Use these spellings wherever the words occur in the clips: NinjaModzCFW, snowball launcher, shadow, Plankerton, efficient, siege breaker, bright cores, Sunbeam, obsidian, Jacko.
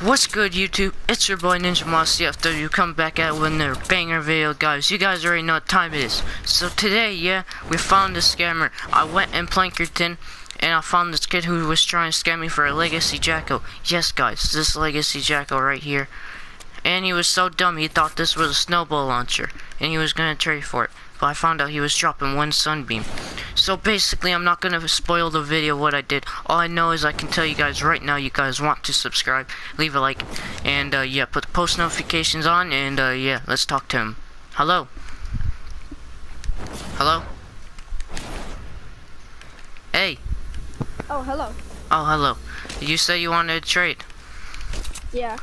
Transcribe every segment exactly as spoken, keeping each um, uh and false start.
What's good, YouTube? It's your boy NinjaModzCFW coming back at it with another banger video, guys. You guys already know what time it is. So today, yeah, we found a scammer. I went in Plankerton and I found this kid who was trying to scam me for a legacy Jacko. Yes, guys, this legacy Jacko right here. And he was so dumb he thought this was a snowball launcher and he was gonna trade for it. But I found out he was dropping one Sunbeam. So basically, I'm not gonna spoil the video what I did. All I know is I can tell you guys right now, you guys want to subscribe, leave a like, and uh, yeah, put the post notifications on, and uh, yeah, let's talk to him. Hello? Hello? Hey. Oh, hello. Oh, hello. You said you wanted to trade. Yeah.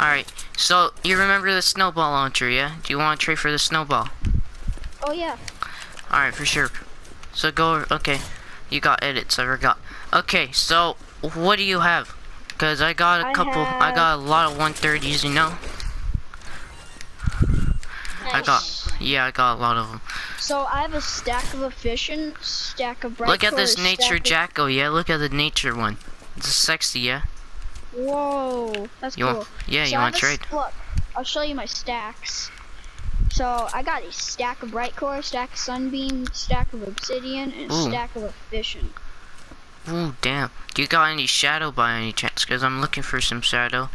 Alright, so you remember the snowball launcher, yeah? Do you want to trade for the snowball? Oh, yeah. Alright, for sure. So go over, okay, you got edits, I forgot. Okay, so what do you have? Because I got a I couple, have... I got a lot of one thirties, you know? Nice. I got, yeah, I got a lot of them. So I have a stack of efficient, stack of bright cores. Look at this nature Jacko, yeah, look at the nature one. It's sexy, yeah? Whoa, that's you cool. Want, yeah, so you want to trade? Look, I'll show you my stacks. So I got a stack of bright cores, stack of sunbeam, stack of obsidian, and a Ooh. stack of efficient. Ooh, damn. Do you got any shadow by any chance? Because I'm looking for some shadow.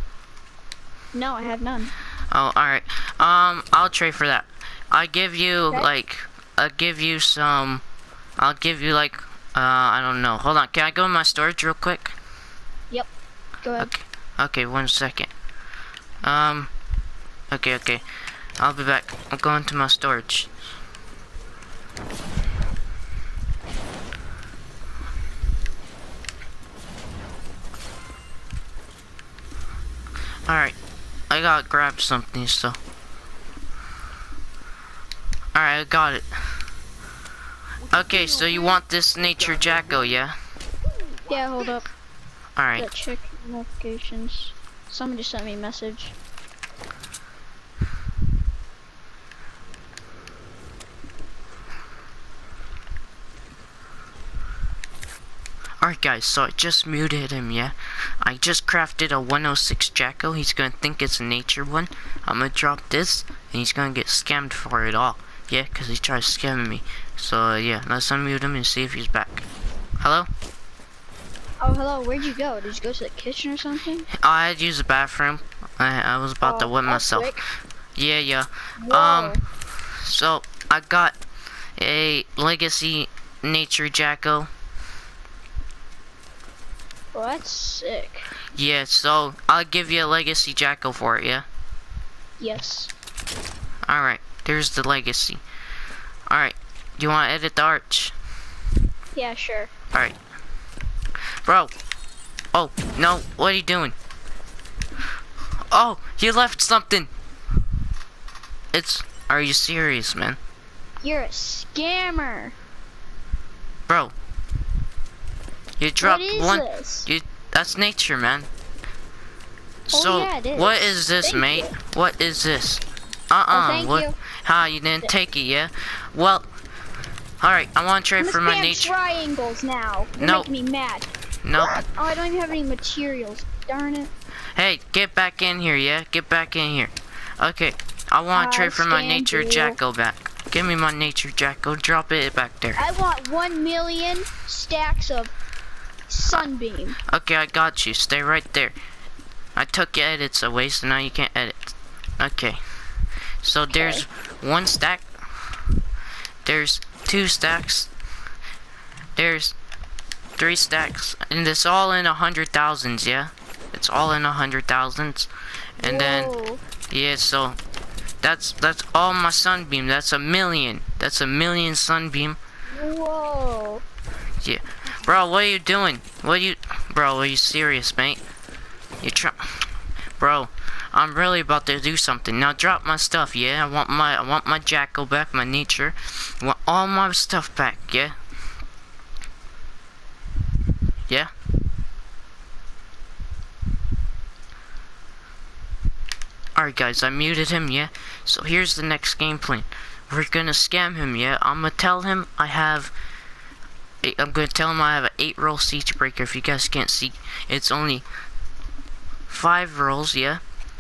No, I have none. Oh, alright. Um, I'll trade for that. I give you, okay. like, I'll give you some, I'll give you, like, uh, I don't know. Hold on, can I go in my storage real quick? Yep. Go ahead. Okay, okay, one second. Um, okay, okay. I'll be back. I'll go into my storage. Alright. I gotta grab something, so. Alright, I got it. Okay, so you want this nature Jacko, yeah? Yeah, hold up. Alright. Gotta check notifications. Somebody sent me a message. Alright guys, so I just muted him, yeah? I just crafted a one oh six Jacko. He's gonna think it's a nature one. I'm gonna drop this, and he's gonna get scammed for it all. Yeah, because he tried scamming me. So uh, yeah, let's unmute him and see if he's back. Hello? Oh, hello, where'd you go? Did you go to the kitchen or something? I had used the bathroom. I, I was about oh, to wet myself. Quick. Yeah, yeah. Whoa. Um, so I got a legacy nature Jacko. Well, that's sick. Yeah, so I'll give you a legacy Jacko for it, yeah? Yes. Alright, there's the legacy. Alright, do you want to edit the arch? Yeah, sure. Alright. Bro. Oh, no, what are you doing? Oh, you left something. It's, are you serious, man? You're a scammer. Bro. You dropped what is one. This? You, that's nature, man. Oh, so yeah, it is. What is this, thank mate? You. What is this? Uh uh. Oh, what? You. Ha! You didn't take it, yeah? Well, all right. I want to trade for my nature. Triangles now. You're nope. making me mad. No. Nope. Oh, I don't even have any materials. Darn it. Hey, get back in here, yeah? Get back in here. Okay. I want to trade for my nature you. Jacko back. Give me my nature Jacko. Drop it back there. I want one million stacks of. Sunbeam. Okay, I got you. Stay right there. I took your edits away, so now you can't edit. Okay. So okay. There's one stack. There's two stacks. There's three stacks. And it's all in a hundred thousands, yeah? It's all in a hundred thousands. And whoa. Then, yeah, so that's that's all my sunbeam. That's a million. That's a million sunbeam. Whoa. Yeah. Bro, what are you doing? What are you... Bro, are you serious, mate? You try... Bro, I'm really about to do something. Now drop my stuff, yeah? I want my I want my Jacko back, my nature. I want all my stuff back, yeah? Yeah? Alright guys, I muted him, yeah? So here's the next game plan. We're gonna scam him, yeah? I'm gonna tell him I have... I'm gonna tell him I have an eight roll siege breaker. If you guys can't see, it's only five rolls, yeah?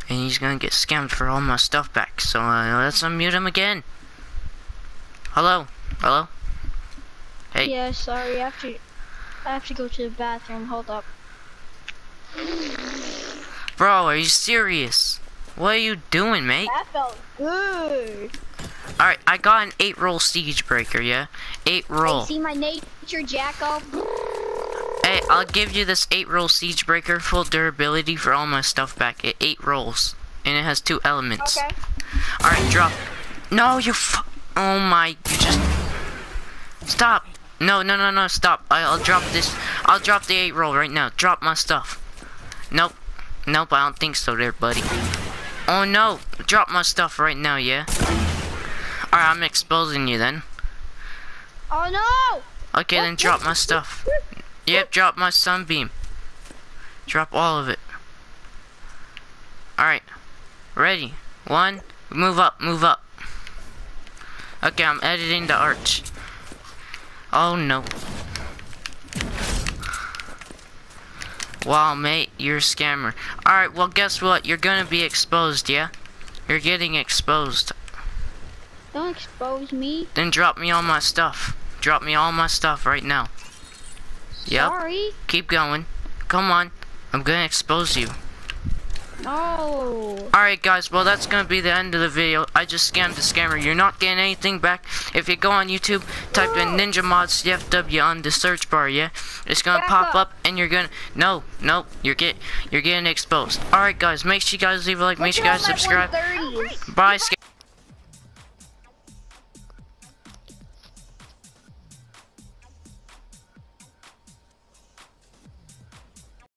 And he's gonna get scammed for all my stuff back. So uh, let's unmute him again. Hello? Hello? Hey. Yeah, sorry, I have to, I have to go to the bathroom. Hold up. Bro, are you serious? What are you doing, mate? That felt good. Alright, I got an eight roll siege breaker, yeah? eight roll. I see my nature, Jacko. Hey, I'll give you this eight roll siege breaker, full durability for all my stuff back. It eight rolls. And it has two elements. Okay. Alright, drop. No, you fu- Oh my, you just- Stop. No, no, no, no, stop. I, I'll drop this. I'll drop the eight roll right now. Drop my stuff. Nope. Nope, I don't think so there, buddy. Oh no, drop my stuff right now, yeah? Alright, I'm exposing you then. Oh no! Okay, then drop my stuff. Yep, drop my Sunbeam. Drop all of it. Alright, ready. One, move up, move up. Okay, I'm editing the arch. Oh no. Wow, mate, you're a scammer. Alright, well, guess what? You're gonna be exposed, yeah? You're getting exposed. Don't expose me. Then drop me all my stuff. Drop me all my stuff right now. Yep. Sorry. Keep going. Come on. I'm gonna expose you. No. Alright, guys, well, that's gonna be the end of the video. I just scammed the scammer. You're not getting anything back. If you go on YouTube, type no. in NinjaModzCFW on the search bar, yeah? It's gonna Back pop up. up and you're gonna no, no, you're get you're getting exposed. Alright guys, make sure you guys leave a like, make sure you guys subscribe. Bye, scammer.